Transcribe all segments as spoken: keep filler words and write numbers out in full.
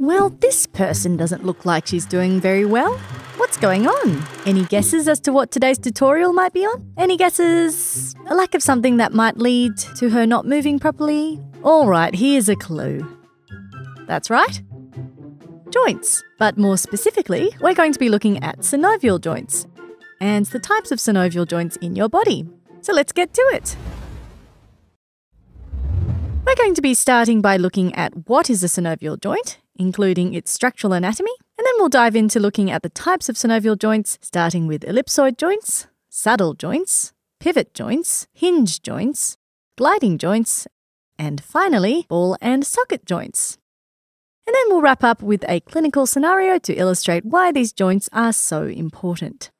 Well, this person doesn't look like she's doing very well. What's going on? Any guesses as to what today's tutorial might be on? Any guesses? A lack of something that might lead to her not moving properly? All right, here's a clue. That's right. Joints. But more specifically, we're going to be looking at synovial joints and the types of synovial joints in your body. So let's get to it. We're going to be starting by looking at what is a synovial joint, including its structural anatomy, and then we'll dive into looking at the types of synovial joints, starting with ellipsoid joints, saddle joints, pivot joints, hinge joints, gliding joints, and finally, ball and socket joints. And then we'll wrap up with a clinical scenario to illustrate why these joints are so important.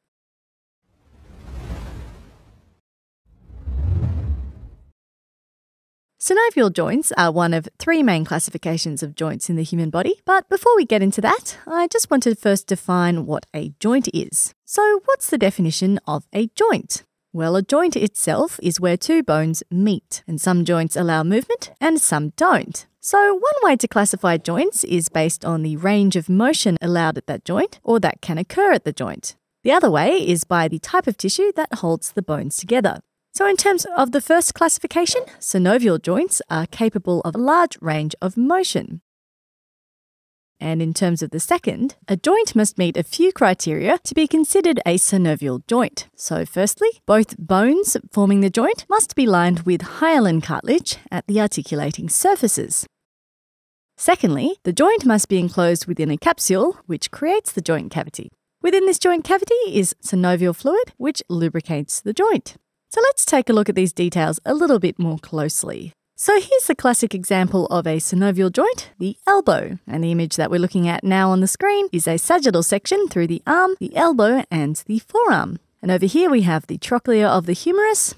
Synovial joints are one of three main classifications of joints in the human body, but before we get into that, I just want to first define what a joint is. So what's the definition of a joint? Well, a joint itself is where two bones meet, and some joints allow movement and some don't. So one way to classify joints is based on the range of motion allowed at that joint or that can occur at the joint. The other way is by the type of tissue that holds the bones together. So in terms of the first classification, synovial joints are capable of a large range of motion. And in terms of the second, a joint must meet a few criteria to be considered a synovial joint. So firstly, both bones forming the joint must be lined with hyaline cartilage at the articulating surfaces. Secondly, the joint must be enclosed within a capsule, which creates the joint cavity. Within this joint cavity is synovial fluid, which lubricates the joint. So let's take a look at these details a little bit more closely. So here's a classic example of a synovial joint, the elbow. And the image that we're looking at now on the screen is a sagittal section through the arm, the elbow and the forearm. And over here we have the trochlea of the humerus.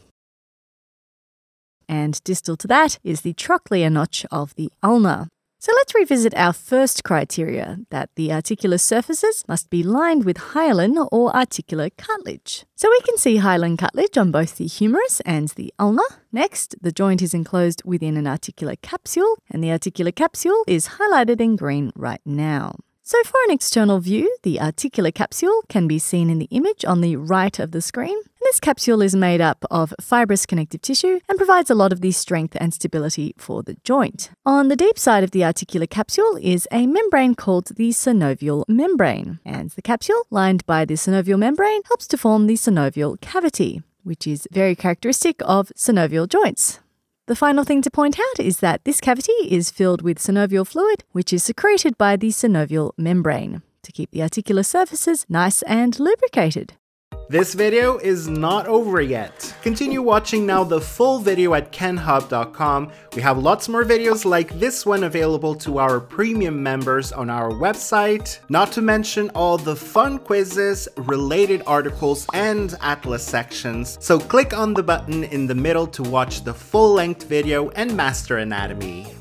And distal to that is the trochlear notch of the ulna. So let's revisit our first criteria, that the articular surfaces must be lined with hyaline or articular cartilage. So we can see hyaline cartilage on both the humerus and the ulna. Next, the joint is enclosed within an articular capsule, and the articular capsule is highlighted in green right now. So for an external view, the articular capsule can be seen in the image on the right of the screen. And this capsule is made up of fibrous connective tissue and provides a lot of the strength and stability for the joint. On the deep side of the articular capsule is a membrane called the synovial membrane. And the capsule, lined by the synovial membrane, helps to form the synovial cavity, which is very characteristic of synovial joints. The final thing to point out is that this cavity is filled with synovial fluid, which is secreted by the synovial membrane to keep the articular surfaces nice and lubricated. This video is not over yet. Continue watching now the full video at kenhub dot com. We have lots more videos like this one available to our premium members on our website, not to mention all the fun quizzes, related articles, and atlas sections. So click on the button in the middle to watch the full-length video and master anatomy.